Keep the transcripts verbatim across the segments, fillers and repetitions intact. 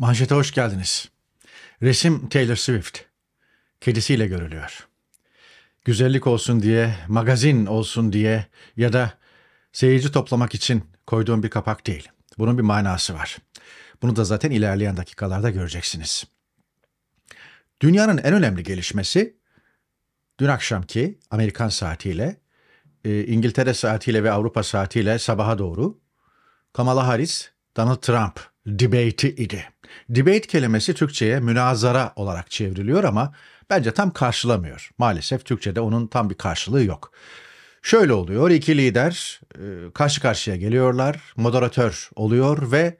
Manşete hoş geldiniz. Resim Taylor Swift. Kedisiyle görülüyor. Güzellik olsun diye, magazin olsun diye ya da seyirci toplamak için koyduğum bir kapak değil. Bunun bir manası var. Bunu da zaten ilerleyen dakikalarda göreceksiniz. Dünyanın en önemli gelişmesi dün akşamki Amerikan saatiyle, İngiltere saatiyle ve Avrupa saatiyle sabaha doğru Kamala Harris, Donald Trump debate'i idi. Debate kelimesi Türkçe'ye münazara olarak çevriliyor ama bence tam karşılamıyor. Maalesef Türkçe'de onun tam bir karşılığı yok. Şöyle oluyor, iki lider karşı karşıya geliyorlar, moderatör oluyor ve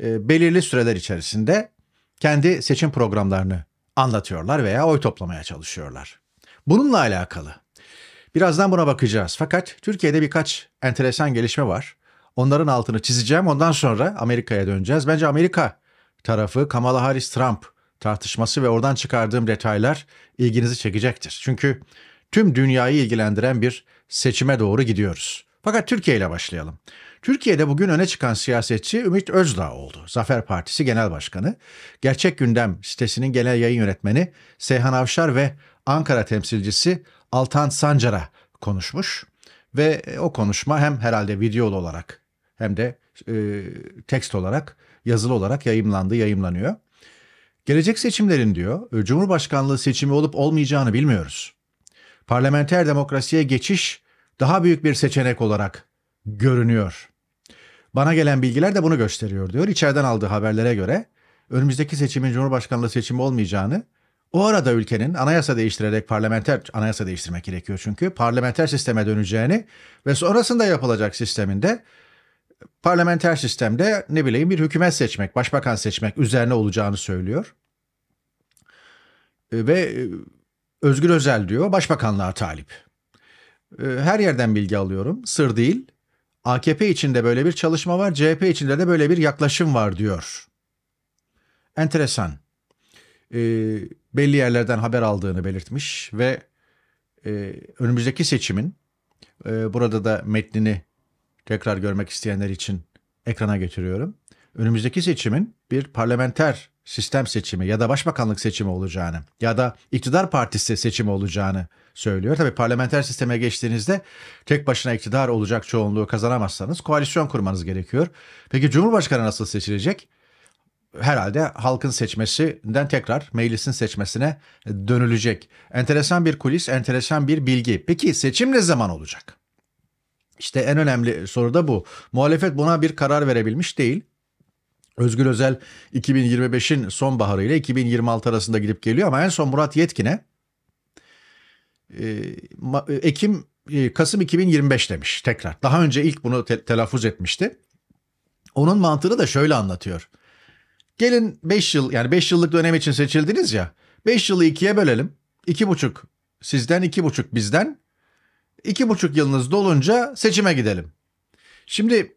belirli süreler içerisinde kendi seçim programlarını anlatıyorlar veya oy toplamaya çalışıyorlar. Bununla alakalı. Birazdan buna bakacağız. Fakat Türkiye'de birkaç enteresan gelişme var. Onların altını çizeceğim. Ondan sonra Amerika'ya döneceğiz. Bence Amerika tarafı Kamala Harris-Trump tartışması ve oradan çıkardığım detaylar ilginizi çekecektir. Çünkü tüm dünyayı ilgilendiren bir seçime doğru gidiyoruz. Fakat Türkiye ile başlayalım. Türkiye'de bugün öne çıkan siyasetçi Ümit Özdağ oldu. Zafer Partisi Genel Başkanı, Gerçek Gündem sitesinin genel yayın yönetmeni Seyhan Avşar ve Ankara temsilcisi Altan Sancar'a konuşmuş. Ve o konuşma hem herhalde videolu olarak hem de e, tekst olarak, yazılı olarak yayımlandı, yayımlanıyor. Gelecek seçimlerin diyor, Cumhurbaşkanlığı seçimi olup olmayacağını bilmiyoruz. Parlamenter demokrasiye geçiş daha büyük bir seçenek olarak görünüyor. Bana gelen bilgiler de bunu gösteriyor diyor. İçeriden aldığı haberlere göre önümüzdeki seçimin Cumhurbaşkanlığı seçimi olmayacağını, o arada ülkenin anayasa değiştirerek parlamenter anayasa değiştirmek gerekiyor çünkü parlamenter sisteme döneceğini ve sonrasında yapılacak sisteminde parlamenter sistemde ne bileyim bir hükümet seçmek, başbakan seçmek üzerine olacağını söylüyor. Ve Özgür Özel diyor başbakanlığa talip. Her yerden bilgi alıyorum, sır değil. A K P içinde böyle bir çalışma var, C H P içinde de böyle bir yaklaşım var diyor. Enteresan. Ee, belli yerlerden haber aldığını belirtmiş ve e, önümüzdeki seçimin e, burada da metnini tekrar görmek isteyenler için ekrana getiriyorum. Önümüzdeki seçimin bir parlamenter sistem seçimi ya da başbakanlık seçimi olacağını ya da iktidar partisi seçimi olacağını söylüyor. Tabii parlamenter sisteme geçtiğinizde tek başına iktidar olacak çoğunluğu kazanamazsanız koalisyon kurmanız gerekiyor. Peki Cumhurbaşkanı nasıl seçilecek? Herhalde halkın seçmesinden tekrar meclisin seçmesine dönülecek. Enteresan bir kulis, enteresan bir bilgi. Peki seçim ne zaman olacak? İşte en önemli soru da bu. Muhalefet buna bir karar verebilmiş değil. Özgür Özel iki bin yirmi beşin sonbaharı ile iki bin yirmi altı arasında gidip geliyor ama en son Murat Yetkin'e Ekim, Kasım iki bin yirmi beş demiş tekrar. Daha önce ilk bunu te- telaffuz etmişti. Onun mantığını da şöyle anlatıyor. Gelin beş yıl yani beş yıllık dönem için seçildiniz ya. beş yılı ikiye bölelim. iki buçuk sizden iki buçuk bizden. iki buçuk yılınız dolunca seçime gidelim. Şimdi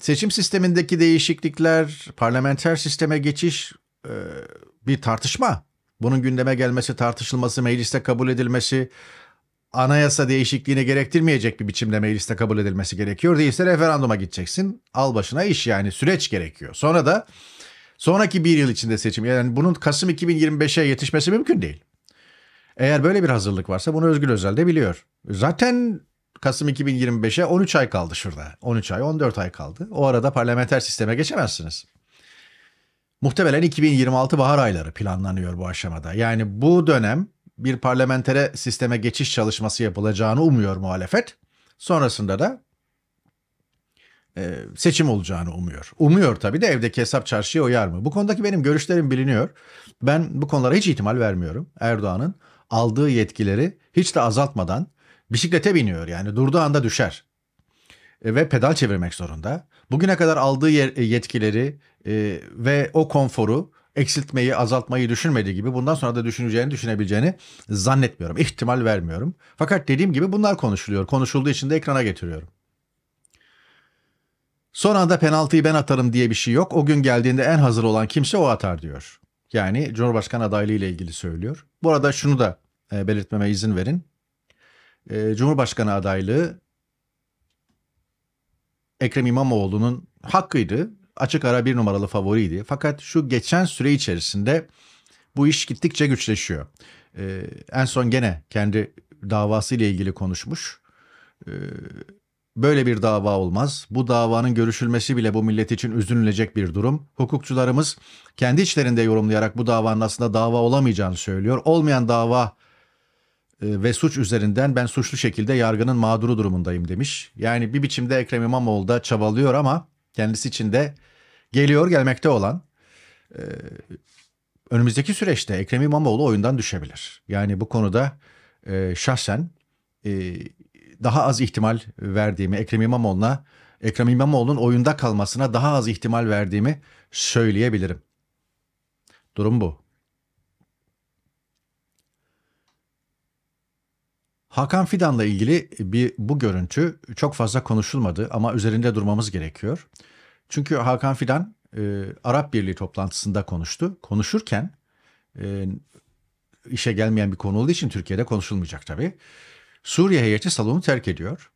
seçim sistemindeki değişiklikler, parlamenter sisteme geçiş e, bir tartışma. Bunun gündeme gelmesi, tartışılması, mecliste kabul edilmesi, anayasa değişikliğini gerektirmeyecek bir biçimde mecliste kabul edilmesi gerekiyor. Değilse referanduma gideceksin. Al başına iş yani süreç gerekiyor. Sonra da sonraki bir yıl içinde seçim. Yani bunun Kasım iki bin yirmi beşe yetişmesi mümkün değil. Eğer böyle bir hazırlık varsa bunu Özgür Özel de biliyor. Zaten Kasım iki bin yirmi beşe on üç ay kaldı şurada. on üç ay, on dört ay kaldı. O arada parlamenter sisteme geçemezsiniz. Muhtemelen iki bin yirmi altı bahar ayları planlanıyor bu aşamada. Yani bu dönem bir parlamentere sisteme geçiş çalışması yapılacağını umuyor muhalefet. Sonrasında da seçim olacağını umuyor. Umuyor tabii de evdeki hesap çarşıya uyar mı? Bu konudaki benim görüşlerim biliniyor. Ben bu konulara hiç ihtimal vermiyorum. Erdoğan'ın aldığı yetkileri hiç de azaltmadan bisiklete biniyor. Yani durduğu anda düşer. Ve pedal çevirmek zorunda. Bugüne kadar aldığı yetkileri ve o konforu eksiltmeyi, azaltmayı düşünmediği gibi bundan sonra da düşüneceğini, düşünebileceğini zannetmiyorum. İhtimal vermiyorum. Fakat dediğim gibi bunlar konuşuluyor. Konuşulduğu için de ekrana getiriyorum. Son anda penaltıyı ben atarım diye bir şey yok. O gün geldiğinde en hazır olan kimse o atar diyor. Yani Cumhurbaşkanı adaylığı ile ilgili söylüyor. Bu arada şunu da belirtmeme izin verin. Cumhurbaşkanı adaylığı Ekrem İmamoğlu'nun hakkıydı. açık ara bir numaralı favoriydi. Fakat şu geçen süre içerisinde bu iş gittikçe güçleşiyor. Ee, en son gene kendi davasıyla ilgili konuşmuş. Ee, böyle bir dava olmaz. Bu davanın görüşülmesi bile bu millet için üzülünecek bir durum. Hukukçularımız kendi içlerinde yorumlayarak bu davanın aslında dava olamayacağını söylüyor. Olmayan dava ve suç üzerinden ben suçlu şekilde yargının mağduru durumundayım demiş. Yani bir biçimde Ekrem İmamoğlu da çabalıyor ama kendisi için de geliyor gelmekte olan e, önümüzdeki süreçte Ekrem İmamoğlu oyundan düşebilir. Yani bu konuda e, şahsen e, daha az ihtimal verdiğimi Ekrem İmamoğlu'na Ekrem İmamoğlu'nun oyunda kalmasına daha az ihtimal verdiğimi söyleyebilirim. Durum bu. Hakan Fidan'la ilgili bir bu görüntü çok fazla konuşulmadı ama üzerinde durmamız gerekiyor. Çünkü Hakan Fidan e, Arap Birliği toplantısında konuştu. Konuşurken e, işe gelmeyen bir konu olduğu için Türkiye'de konuşulmayacak tabii. Suriye heyeti salonu terk ediyor.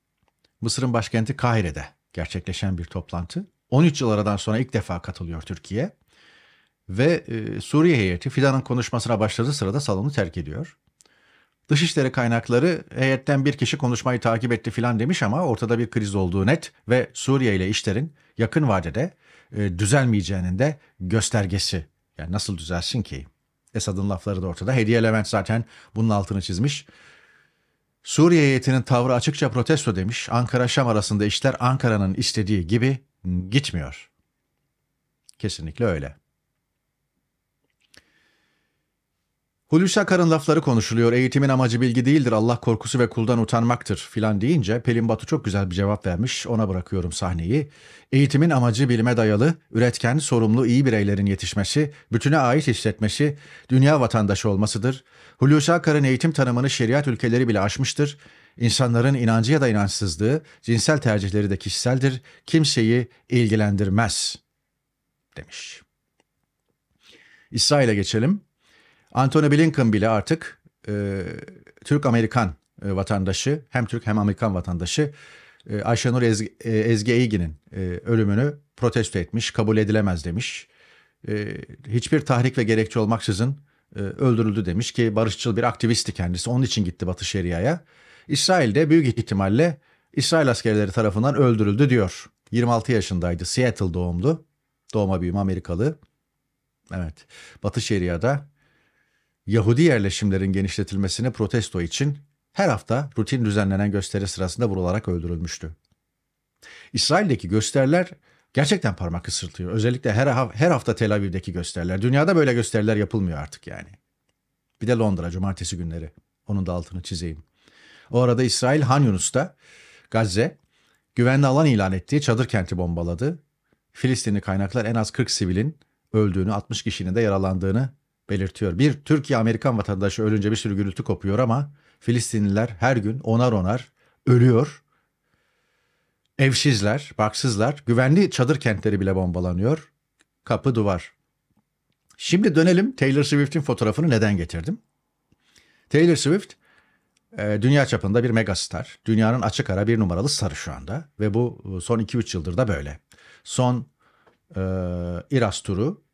Mısır'ın başkenti Kahire'de gerçekleşen bir toplantı. on üç yıl aradan sonra ilk defa katılıyor Türkiye. Ve e, Suriye heyeti Fidan'ın konuşmasına başladığı sırada salonu terk ediyor. Dışişleri kaynakları heyetten bir kişi konuşmayı takip etti filan demiş ama ortada bir kriz olduğu net ve Suriye ile işlerin yakın vadede e, düzelmeyeceğinin de göstergesi. Yani nasıl düzelsin ki? Esad'ın lafları da ortada. Hediye Levent zaten bunun altını çizmiş. Suriye heyetinin tavrı açıkça protesto demiş. Ankara-Şam arasında işler Ankara'nın istediği gibi gitmiyor. Kesinlikle öyle. Hulusi Akar'ın lafları konuşuluyor. Eğitimin amacı bilgi değildir. Allah korkusu ve kuldan utanmaktır filan deyince Pelin Batu çok güzel bir cevap vermiş. Ona bırakıyorum sahneyi. Eğitimin amacı bilime dayalı, üretken, sorumlu, iyi bireylerin yetişmesi, bütüne ait hissetmesi, dünya vatandaşı olmasıdır. Hulusi Akar'ın eğitim tanımını şeriat ülkeleri bile aşmıştır. İnsanların inancı ya da inançsızlığı, cinsel tercihleri de kişiseldir. Kimseyi ilgilendirmez demiş. İsrail'e geçelim. Antony Blinken bile artık e, Türk-Amerikan e, vatandaşı, hem Türk hem Amerikan vatandaşı e, Ayşenur Ezgi, e, Ezgi Eygin'in e, ölümünü protesto etmiş, kabul edilemez demiş. E, hiçbir tahrik ve gerekçe olmaksızın e, öldürüldü demiş ki barışçıl bir aktivisti kendisi, onun için gitti Batı Şeria'ya. İsrail'de büyük ihtimalle İsrail askerleri tarafından öldürüldü diyor. yirmi altı yaşındaydı, Seattle doğumlu, doğma büyüme Amerikalı. Evet, Batı Şeria'da Yahudi yerleşimlerin genişletilmesini protesto için her hafta rutin düzenlenen gösteri sırasında vurularak öldürülmüştü. İsrail'deki gösteriler gerçekten parmak ısırtıyor. Özellikle her, her hafta Tel Aviv'deki gösteriler. Dünyada böyle gösteriler yapılmıyor artık yani. Bir de Londra cumartesi günleri. Onun da altını çizeyim. O arada İsrail Han Yunus'ta Gazze güvenli alan ilan ettiği çadır kenti bombaladı. Filistinli kaynaklar en az kırk sivilin öldüğünü, altmış kişinin de yaralandığını belirtiyor. Bir Türkiye-Amerikan vatandaşı ölünce bir sürü gürültü kopuyor ama Filistinliler her gün onar onar ölüyor. Evsizler, barksızlar, güvenli çadır kentleri bile bombalanıyor. Kapı duvar. Şimdi dönelim Taylor Swift'in fotoğrafını neden getirdim? Taylor Swift dünya çapında bir megastar. Dünyanın açık ara bir numaralı sarı şu anda. Ve bu son iki üç yıldır da böyle. Son e, İras turu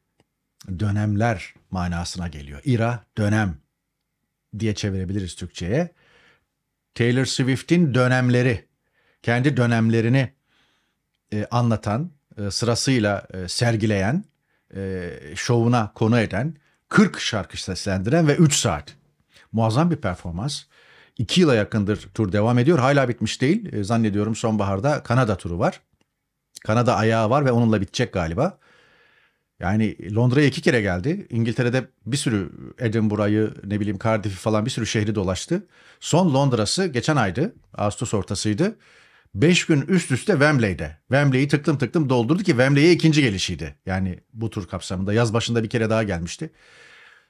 dönemler manasına geliyor. İra dönem diye çevirebiliriz Türkçe'ye. Taylor Swift'in dönemleri, kendi dönemlerini e, anlatan, e, sırasıyla e, sergileyen, e, şovuna konu eden, kırk şarkı seslendiren ve üç saat. Muazzam bir performans. iki yıla yakındır tur devam ediyor. Hala bitmiş değil. E, zannediyorum sonbaharda Kanada turu var. Kanada ayağı var ve onunla bitecek galiba. Yani Londra'ya iki kere geldi. İngiltere'de bir sürü Edinburgh'ı, ne bileyim Cardiff'i falan bir sürü şehri dolaştı. Son Londra'sı geçen aydı. Ağustos ortasıydı. Beş gün üst üste Wembley'de. Wembley'i tıklım tıklım doldurdu ki Wembley'e ikinci gelişiydi. Yani bu tur kapsamında yaz başında bir kere daha gelmişti.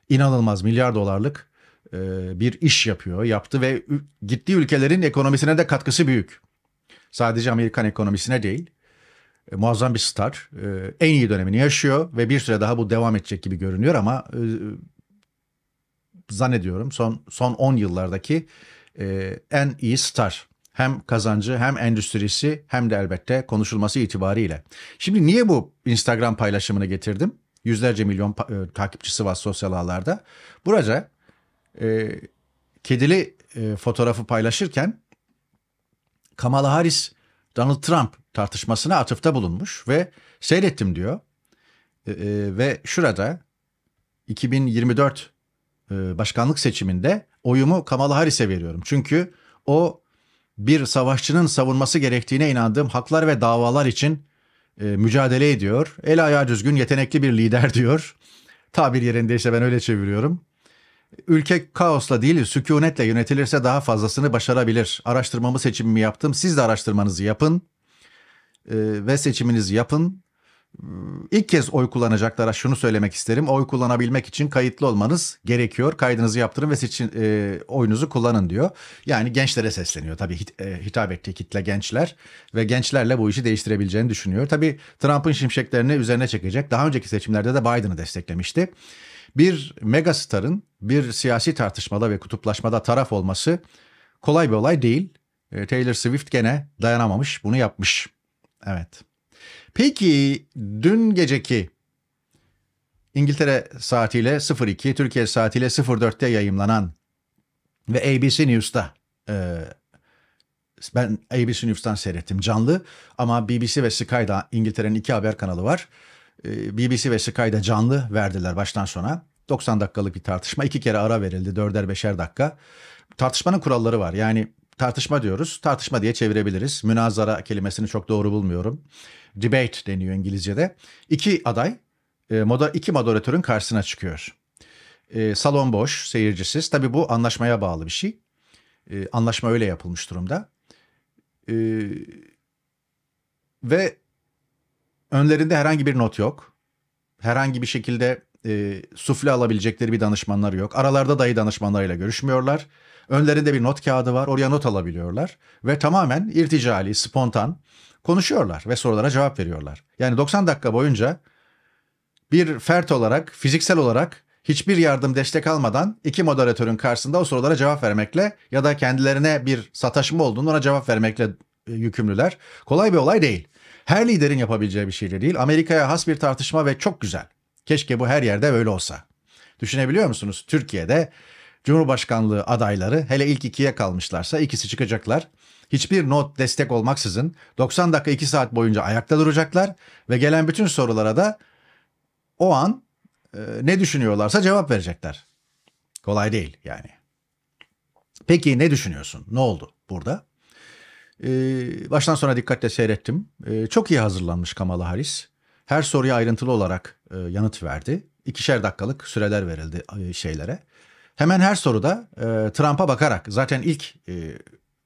İnanılmaz milyar dolarlık bir iş yapıyor, yaptı ve gittiği ülkelerin ekonomisine de katkısı büyük. Sadece Amerikan ekonomisine değil. Muazzam bir star. En iyi dönemini yaşıyor ve bir süre daha bu devam edecek gibi görünüyor ama e, zannediyorum son son on yıllardaki e, en iyi star. Hem kazancı, hem endüstrisi, hem de elbette konuşulması itibariyle. Şimdi niye bu Instagram paylaşımını getirdim? Yüzlerce milyon e, takipçisi var sosyal ağlarda. Burada e, kedili e, fotoğrafı paylaşırken Kamala Harris, Donald Trump tartışmasına atıfta bulunmuş ve seyrettim diyor. E, e, ve şurada iki bin yirmi dört e, başkanlık seçiminde oyumu Kamala Harris'e veriyorum. Çünkü o bir savaşçının savunması gerektiğine inandığım haklar ve davalar için e, mücadele ediyor. El ayağı düzgün, yetenekli bir lider diyor. Tabir yerindeyse ben öyle çeviriyorum. Ülke kaosla değil, sükunetle yönetilirse daha fazlasını başarabilir. Araştırmamı, seçimimi yaptım. Siz de araştırmanızı yapın e, ve seçiminizi yapın. İlk kez oy kullanacaklara şunu söylemek isterim. Oy kullanabilmek için kayıtlı olmanız gerekiyor. Kaydınızı yaptırın ve seçin, e, oyunuzu kullanın diyor. Yani gençlere sesleniyor. Tabii hit, e, hitap ettiği kitle gençler ve gençlerle bu işi değiştirebileceğini düşünüyor. Tabii Trump'ın şimşeklerini üzerine çekecek. Daha önceki seçimlerde de Biden'ı desteklemişti. Bir megastarın bir siyasi tartışmada ve kutuplaşmada taraf olması kolay bir olay değil. E, Taylor Swift gene dayanamamış, bunu yapmış. Evet. Peki dün geceki İngiltere saatiyle sıfır iki, Türkiye saatiyle sıfır dörtte yayımlanan ve A B C News'ta, e, ben A B C News'tan seyrettim canlı, ama B B C ve Sky'da, İngiltere'nin iki haber kanalı var. E, B B C ve Sky'da canlı verdiler baştan sona. doksan dakikalık bir tartışma, iki kere ara verildi, dörder beşer dakika. Tartışmanın kuralları var, yani tartışma diyoruz, tartışma diye çevirebiliriz. Münazara kelimesini çok doğru bulmuyorum. Debate deniyor İngilizce'de. İki aday, iki moderatörün karşısına çıkıyor. Salon boş, seyircisiz. Tabii bu anlaşmaya bağlı bir şey. Anlaşma öyle yapılmış durumda. Ve önlerinde herhangi bir not yok. Herhangi bir şekilde sufle alabilecekleri bir danışmanları yok. Aralarda dahi danışmanlarıyla görüşmüyorlar. Önlerinde bir not kağıdı var. Oraya not alabiliyorlar. Ve tamamen irticali, spontan konuşuyorlar ve sorulara cevap veriyorlar. Yani doksan dakika boyunca bir fert olarak, fiziksel olarak hiçbir yardım, destek almadan iki moderatörün karşısında o sorulara cevap vermekle ya da kendilerine bir sataşma olduğunu ona cevap vermekle yükümlüler. Kolay bir olay değil. Her liderin yapabileceği bir şey de değil. Amerika'ya has bir tartışma ve çok güzel. Keşke bu her yerde böyle olsa. Düşünebiliyor musunuz? Türkiye'de Cumhurbaşkanlığı adayları, hele ilk ikiye kalmışlarsa ikisi çıkacaklar. Hiçbir not, destek olmaksızın doksan dakika, iki saat boyunca ayakta duracaklar ve gelen bütün sorulara da o an e, ne düşünüyorlarsa cevap verecekler. Kolay değil yani. Peki ne düşünüyorsun? Ne oldu burada? E, baştan sona dikkatle seyrettim. E, çok iyi hazırlanmış Kamala Harris. Her soruya ayrıntılı olarak e, yanıt verdi. İkişer dakikalık süreler verildi e, şeylere. Hemen her soruda e, Trump'a bakarak, zaten ilk e,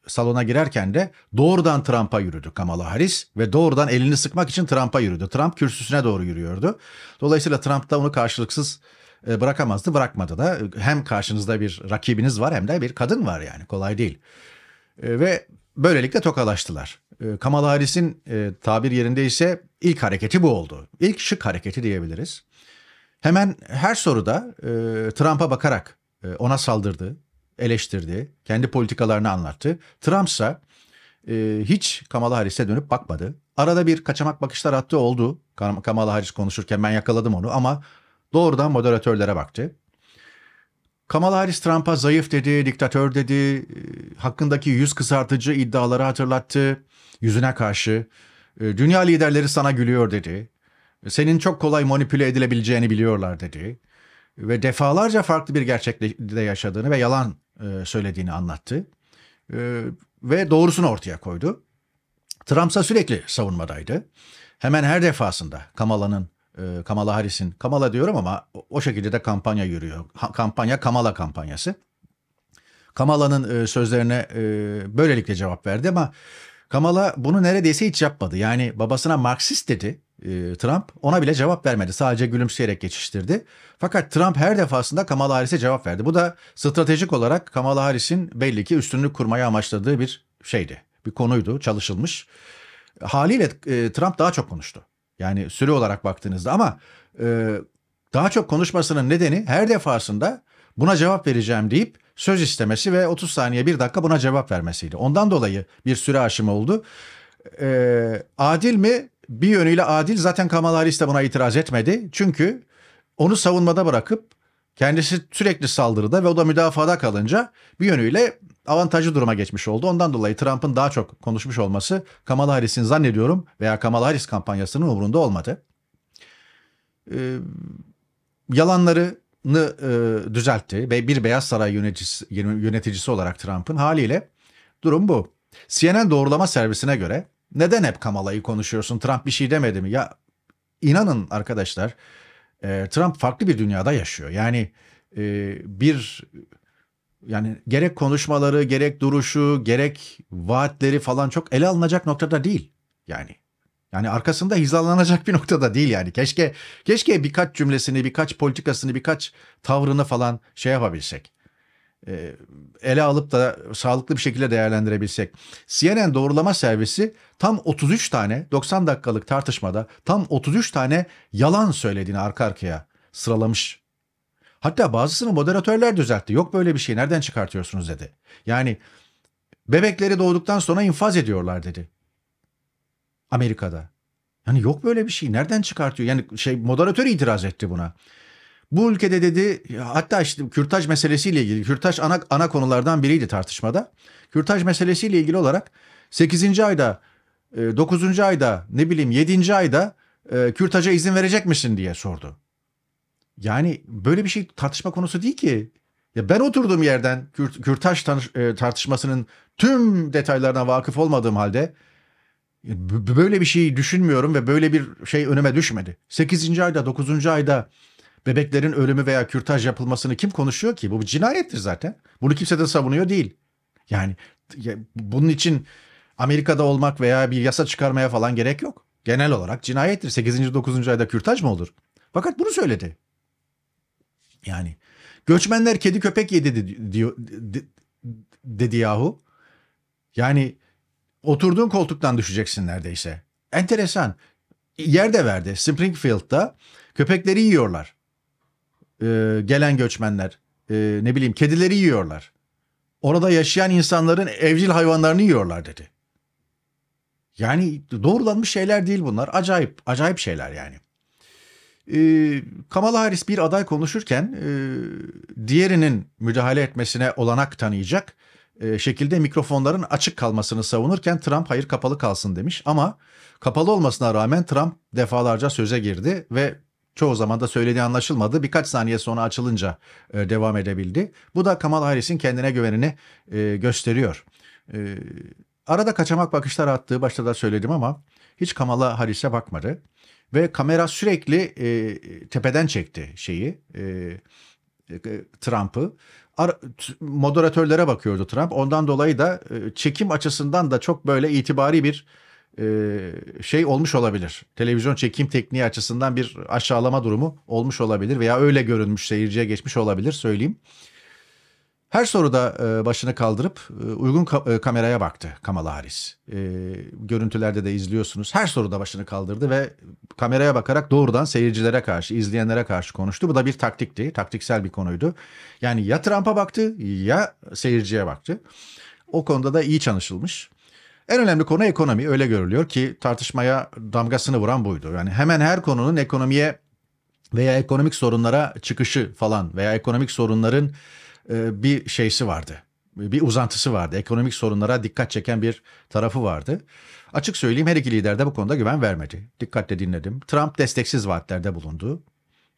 salona girerken de doğrudan Trump'a yürüdü Kamala Harris ve doğrudan elini sıkmak için Trump'a yürüdü. Trump kürsüsüne doğru yürüyordu. Dolayısıyla Trump da onu karşılıksız e, bırakamazdı, bırakmadı da. Hem karşınızda bir rakibiniz var, hem de bir kadın var, yani kolay değil. E, ve böylelikle tokalaştılar. E, Kamala Harris'in e, tabir yerindeyse ilk hareketi bu oldu. İlk şık hareketi diyebiliriz. Hemen her soruda e, Trump'a bakarak ona saldırdı, eleştirdi, kendi politikalarını anlattı. Trump ise e, hiç Kamala Harris'e dönüp bakmadı. Arada bir kaçamak bakışlar attı, oldu. Kamala Harris konuşurken ben yakaladım onu, ama doğrudan moderatörlere baktı. Kamala Harris Trump'a zayıf dedi, diktatör dedi, e, hakkındaki yüz kızartıcı iddiaları hatırlattı yüzüne karşı. E, dünya liderleri sana gülüyor dedi. Senin çok kolay manipüle edilebileceğini biliyorlar dedi. Ve defalarca farklı bir gerçekte yaşadığını ve yalan söylediğini anlattı. Ve doğrusunu ortaya koydu. Trump'sa sürekli savunmadaydı. Hemen her defasında Kamala'nın, Kamala Harris'in, Kamala diyorum ama o şekilde de kampanya yürüyor. Kampanya Kamala kampanyası. Kamala'nın sözlerine böylelikle cevap verdi, ama Kamala bunu neredeyse hiç yapmadı. Yani babasına Marksist dedi Trump, ona bile cevap vermedi. Sadece gülümseyerek geçiştirdi. Fakat Trump her defasında Kamala Harris'e cevap verdi. Bu da stratejik olarak Kamala Harris'in belli ki üstünlük kurmayı amaçladığı bir şeydi. Bir konuydu, çalışılmış. Haliyle e, Trump daha çok konuştu. Yani süre olarak baktığınızda, ama e, daha çok konuşmasının nedeni her defasında buna cevap vereceğim deyip söz istemesi ve otuz saniye bir dakika buna cevap vermesiydi. Ondan dolayı bir süre aşımı oldu. Ee, adil mi? Bir yönüyle adil. Zaten Kamala Harris de buna itiraz etmedi. Çünkü onu savunmada bırakıp kendisi sürekli saldırıda ve o da müdafada kalınca bir yönüyle avantajlı duruma geçmiş oldu. Ondan dolayı Trump'ın daha çok konuşmuş olması Kamala Harris'in zannediyorum veya Kamala Harris kampanyasının umurunda olmadı. Ee, yalanlarını e, düzeltti ve bir Beyaz Saray yöneticisi, yöneticisi olarak Trump'ın haliyle durum bu. C N N doğrulama servisine göre neden hep Kamala'yı konuşuyorsun, Trump bir şey demedi mi? Ya inanın arkadaşlar, e, Trump farklı bir dünyada yaşıyor. Yani e, bir yani gerek konuşmaları, gerek duruşu, gerek vaatleri falan çok ele alınacak noktada değil yani. Yani arkasında hizalanacak bir noktada değil yani. Keşke keşke birkaç cümlesini, birkaç politikasını, birkaç tavrını falan şey yapabilsek. Ee, ele alıp da sağlıklı bir şekilde değerlendirebilsek. C N N doğrulama servisi tam otuz üç tane doksan dakikalık tartışmada tam otuz üç tane yalan söylediğini arka arkaya sıralamış. Hatta bazısını moderatörler düzeltti. Yok böyle bir şey, nereden çıkartıyorsunuz dedi. Yani bebekleri doğduktan sonra infaz ediyorlar dedi. Amerika'da. Yani yok böyle bir şey. Nereden çıkartıyor? Yani şey, moderatör itiraz etti buna. Bu ülkede dedi, hatta işte kürtaj meselesiyle ilgili, kürtaj ana, ana konulardan biriydi tartışmada. Kürtaj meselesiyle ilgili olarak sekizinci ayda, dokuzuncu ayda, ne bileyim yedinci ayda kürtaja izin verecek misin diye sordu. Yani böyle bir şey tartışma konusu değil ki. Ya ben oturduğum yerden kürtaj tartışmasının tüm detaylarına vakıf olmadığım halde böyle bir şey düşünmüyorum ve böyle bir şey önüme düşmedi. sekizinci ayda, dokuzuncu ayda bebeklerin ölümü veya kürtaj yapılmasını kim konuşuyor ki? Bu bir cinayettir zaten. Bunu kimse de savunuyor değil. Yani ya, bunun için Amerika'da olmak veya bir yasa çıkarmaya falan gerek yok. Genel olarak cinayettir. sekizinci dokuzuncu ayda kürtaj mı olur? Fakat bunu söyledi. Yani göçmenler kedi köpek yedi diyor, dedi yahu. Yani oturduğun koltuktan düşeceksin neredeyse. Enteresan. Yer de verdi. Springfield'da köpekleri yiyorlar. Ee, gelen göçmenler. Ee, ne bileyim kedileri yiyorlar. Orada yaşayan insanların evcil hayvanlarını yiyorlar dedi. Yani doğrulanmış şeyler değil bunlar. Acayip. Acayip şeyler yani. Ee, Kamala Harris bir aday konuşurken e, diğerinin müdahale etmesine olanak tanıyacak şekilde mikrofonların açık kalmasını savunurken Trump hayır kapalı kalsın demiş, ama kapalı olmasına rağmen Trump defalarca söze girdi ve çoğu zaman da söylediği anlaşılmadı. Birkaç saniye sonra açılınca devam edebildi. Bu da Kamala Harris'in kendine güvenini gösteriyor. Arada kaçamak bakışlar attığı başta da söyledim ama hiç Kamala Harris'e bakmadı ve kamera sürekli tepeden çekti şeyi, Trump'ı. Moderatörlere bakıyordu Trump. Ondan dolayı da çekim açısından da çok böyle itibari bir şey olmuş olabilir. Televizyon çekim tekniği açısından bir aşağılama durumu olmuş olabilir veya öyle görünmüş, seyirciye geçmiş olabilir, söyleyeyim. Her soruda başını kaldırıp uygun kameraya baktı Kamala Harris. Görüntülerde de izliyorsunuz. Her soruda başını kaldırdı ve kameraya bakarak doğrudan seyircilere karşı, izleyenlere karşı konuştu. Bu da bir taktikti. Taktiksel bir konuydu. Yani ya Trump'a baktı ya seyirciye baktı. O konuda da iyi çalışılmış. En önemli konu ekonomi. Öyle görülüyor ki tartışmaya damgasını vuran buydu. Yani hemen her konunun ekonomiye veya ekonomik sorunlara çıkışı falan veya ekonomik sorunların bir şeysi vardı. Bir uzantısı vardı. Ekonomik sorunlara dikkat çeken bir tarafı vardı. Açık söyleyeyim, her iki lider de bu konuda güven vermedi. Dikkatle dinledim. Trump desteksiz vaatlerde bulundu.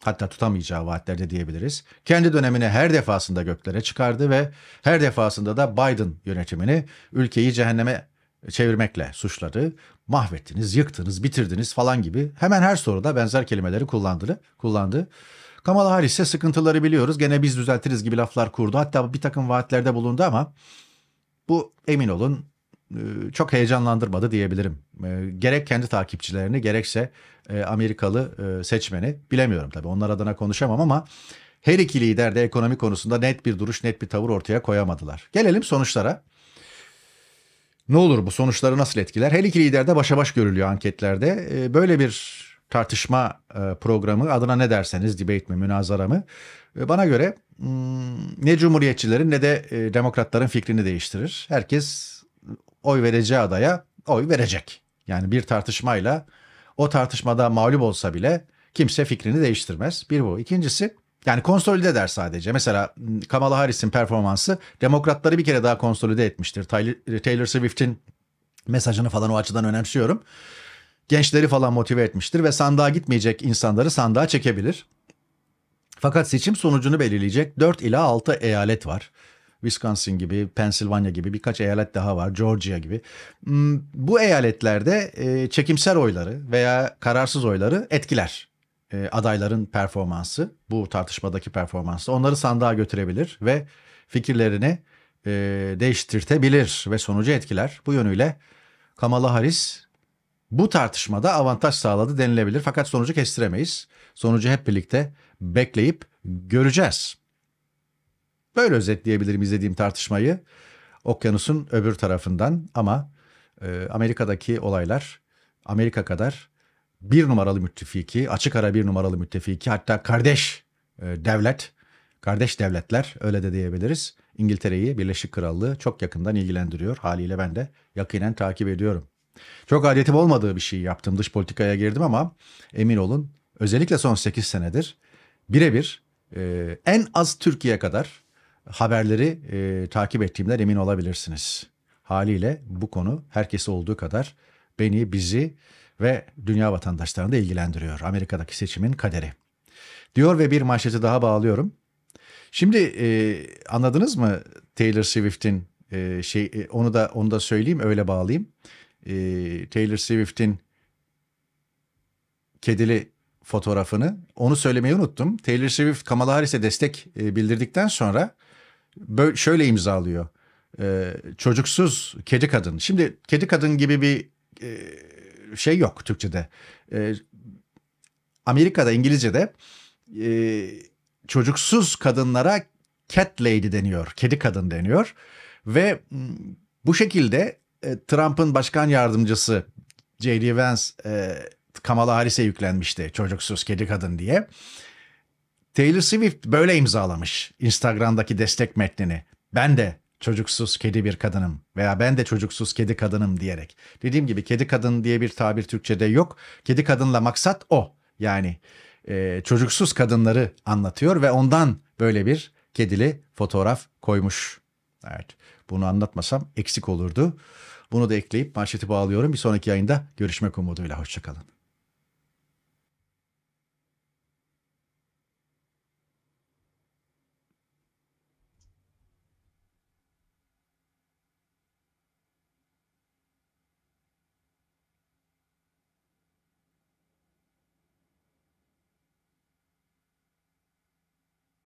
Hatta tutamayacağı vaatlerde diyebiliriz. Kendi dönemini her defasında göklere çıkardı ve her defasında da Biden yönetimini ülkeyi cehenneme çevirmekle suçladı. Mahvettiniz, yıktınız, bitirdiniz falan gibi hemen her soruda benzer kelimeleri kullandı. kullandı. Kamala Harris ise sıkıntıları biliyoruz, gene biz düzeltiriz gibi laflar kurdu. Hatta bir takım vaatlerde bulundu ama bu, emin olun, çok heyecanlandırmadı diyebilirim. Gerek kendi takipçilerini gerekse Amerikalı seçmeni, bilemiyorum tabii, onlar adına konuşamam ama her iki lider de ekonomi konusunda net bir duruş, net bir tavır ortaya koyamadılar. Gelelim sonuçlara. Ne olur bu sonuçları nasıl etkiler? Her iki lider de başa baş görülüyor anketlerde. Böyle bir tartışma programı, adına ne derseniz, debate mi, münazara mı, bana göre ne cumhuriyetçilerin ne de demokratların fikrini değiştirir. Herkes oy vereceği adaya oy verecek. Yani bir tartışmayla o tartışmada mağlup olsa bile kimse fikrini değiştirmez. Bir bu. İkincisi, yani konsolide eder sadece. Mesela Kamala Harris'in performansı demokratları bir kere daha konsolide etmiştir. Taylor Swift'in mesajını falan o açıdan önemsiyorum. Gençleri falan motive etmiştir ve sandığa gitmeyecek insanları sandığa çekebilir. Fakat seçim sonucunu belirleyecek dört ila altı eyalet var. Wisconsin gibi, Pensilvanya gibi, birkaç eyalet daha var, Georgia gibi. Bu eyaletlerde çekimsel oyları veya kararsız oyları etkiler. Adayların performansı, bu tartışmadaki performansı onları sandığa götürebilir ve fikirlerini değiştirtebilir ve sonucu etkiler. Bu yönüyle Kamala Harris bu tartışmada avantaj sağladı denilebilir. Fakat sonucu kestiremeyiz. Sonucu hep birlikte bekleyip göreceğiz. Böyle özetleyebilirim izlediğim tartışmayı okyanusun öbür tarafından, ama e, Amerika'daki olaylar Amerika kadar bir numaralı müttefiki, açık ara bir numaralı müttefiki, hatta kardeş e, devlet, kardeş devletler öyle de diyebiliriz. İngiltere'yi, Birleşik Krallığı çok yakından ilgilendiriyor. Haliyle ben de yakinen takip ediyorum. Çok adetim olmadığı bir şey yaptım, dış politikaya girdim, ama emin olun özellikle son sekiz senedir birebir e, en az Türkiye kadar haberleri e, takip ettiğimden emin olabilirsiniz. Haliyle bu konu herkesi olduğu kadar beni, bizi ve dünya vatandaşlarını da ilgilendiriyor. Amerika'daki seçimin kaderi. Diyor ve bir manşeti daha bağlıyorum. Şimdi e, anladınız mı Taylor Swift'in e, şey e, onu da onu da söyleyeyim, öyle bağlayayım. E, Taylor Swift'in kedili fotoğrafını, onu söylemeyi unuttum. Taylor Swift Kamala Harris'e destek e, bildirdikten sonra böyle şöyle imzalıyor. Ee, çocuksuz kedi kadın. Şimdi kedi kadın gibi bir e, şey yok Türkçe'de. E, Amerika'da, İngilizce'de e, çocuksuz kadınlara cat lady deniyor. Kedi kadın deniyor. Ve bu şekilde e, Trump'ın başkan yardımcısı J D Vance e, Kamala Harris'e yüklenmişti. Çocuksuz kedi kadın diye. Taylor Swift böyle imzalamış Instagram'daki destek metnini. Ben de çocuksuz kedi bir kadınım veya ben de çocuksuz kedi kadınım diyerek. Dediğim gibi kedi kadın diye bir tabir Türkçe'de yok. Kedi kadınla maksat o. Yani e, çocuksuz kadınları anlatıyor ve ondan böyle bir kedili fotoğraf koymuş. Evet, bunu anlatmasam eksik olurdu. Bunu da ekleyip manşeti bağlıyorum. Bir sonraki yayında görüşmek umuduyla. Hoşçakalın.